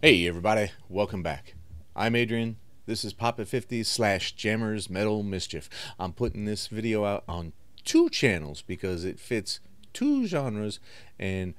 Hey everybody, welcome back. I'm Adrian. This is Pop at 50 / Jammers Metal Mischief. I'm putting this video out on two channels because it fits two genres and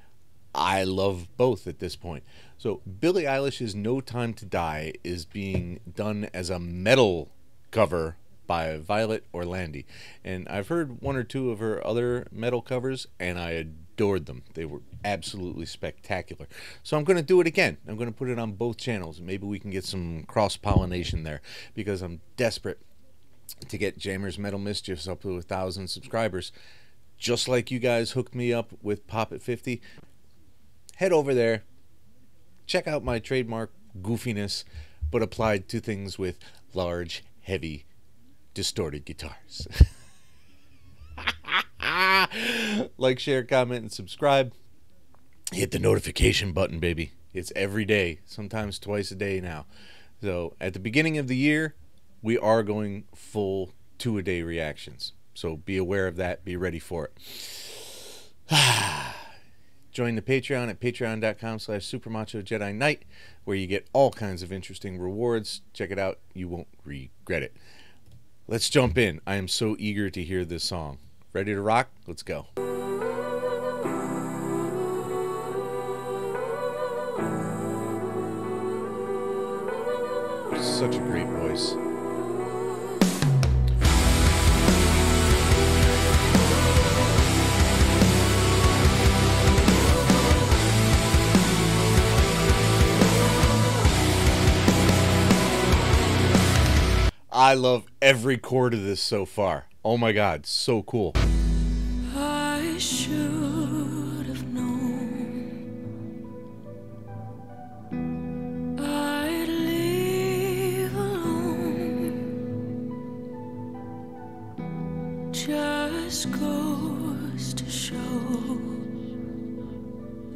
I love both at this point. So Billie Eilish's No Time to Die is being done as a metal cover by Violet Orlandi, and I've heard one or two of her other metal covers and I adored them. They were absolutely spectacular. So I'm going to do it again. I'm going to put it on both channels. Maybe we can get some cross-pollination there, because I'm desperate to get Jammers Metal Mischiefs up to 1,000 subscribers, just like you guys hooked me up with Pop at 50. Head over there, check out my trademark goofiness, but applied to things with large, heavy, distorted guitars. Like, share, comment, and subscribe. Hit the notification button, baby. It's every day, sometimes twice a day now. So at the beginning of the year, we are going full 2-a-day reactions. So be aware of that. Be ready for it. Join the Patreon at patreon.com/supermachojediknight, where you get all kinds of interesting rewards. Check it out. You won't regret it. Let's jump in. I am so eager to hear this song. Ready to rock? Let's go. Such a great voice. I love every chord of this so far. Oh my God, so cool. I should have known I'd leave alone. Just goes to show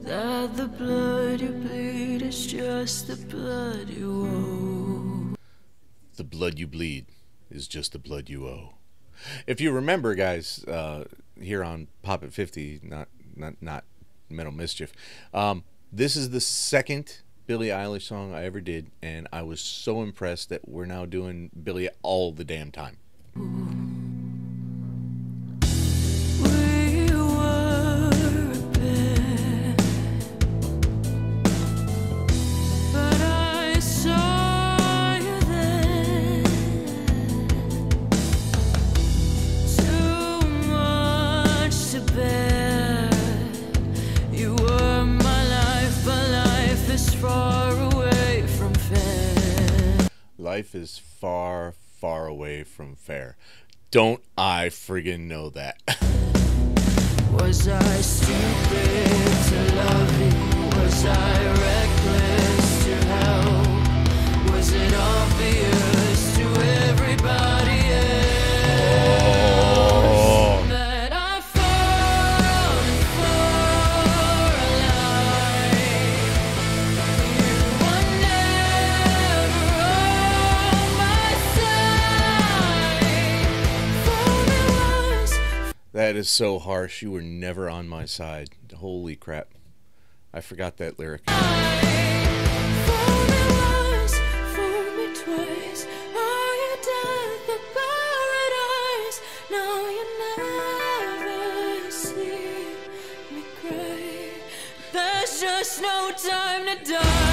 that the blood you bleed is just the blood you owe. The blood you bleed is just the blood you owe. If you remember, guys, here on Pop at 50, not Metal Mischief, this is the second Billie Eilish song I ever did, and I was so impressed that we're now doing Billie all the damn time. We were a pair, but I saw life is far, far away from fair. Don't I friggin' know that? Was I stupid to love you? Was I reckless to help? Was it obvious to everybody else that I That is so harsh. You were never on my side. Holy crap. I forgot that lyric. There's just no time to die.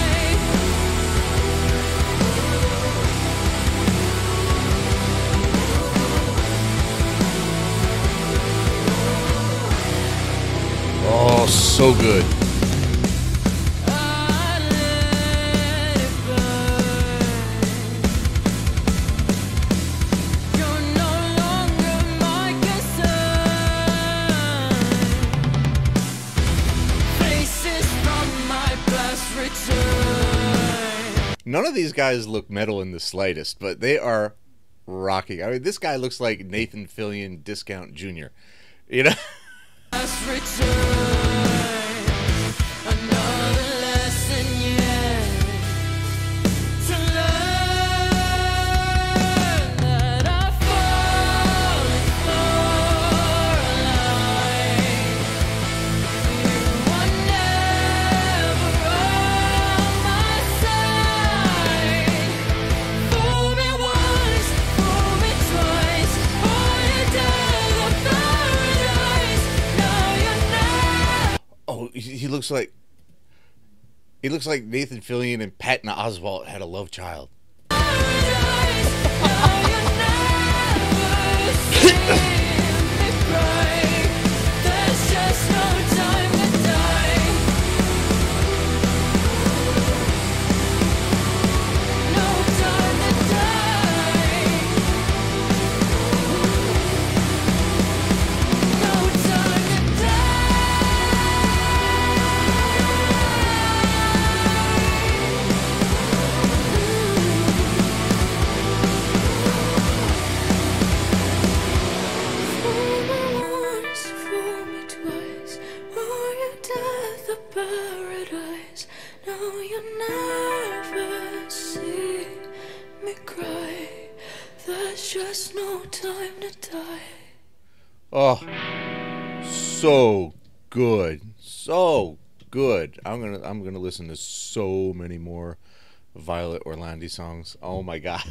Oh, so good. None of these guys look metal in the slightest, but they are rocking. I mean, this guy looks like Nathan Fillion Discount Jr. You know? He looks like Nathan Fillion and Patton Oswalt had a love child. Just no time to die. Oh, so good, so good. I'm gonna listen to so many more Violet Orlandi songs. Oh my god,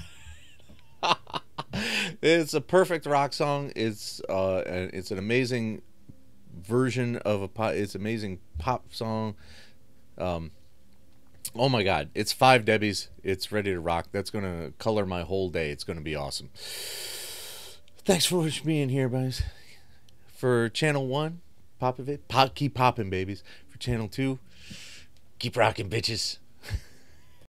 it's a perfect rock song. It's an amazing version of a pop. It's an amazing pop song. Oh my god, it's Five Debbies, it's ready to rock. That's gonna color my whole day. It's gonna be awesome. Thanks for being here, guys. For channel 1, pop it, keep popping, babies. For channel 2, keep rocking, bitches.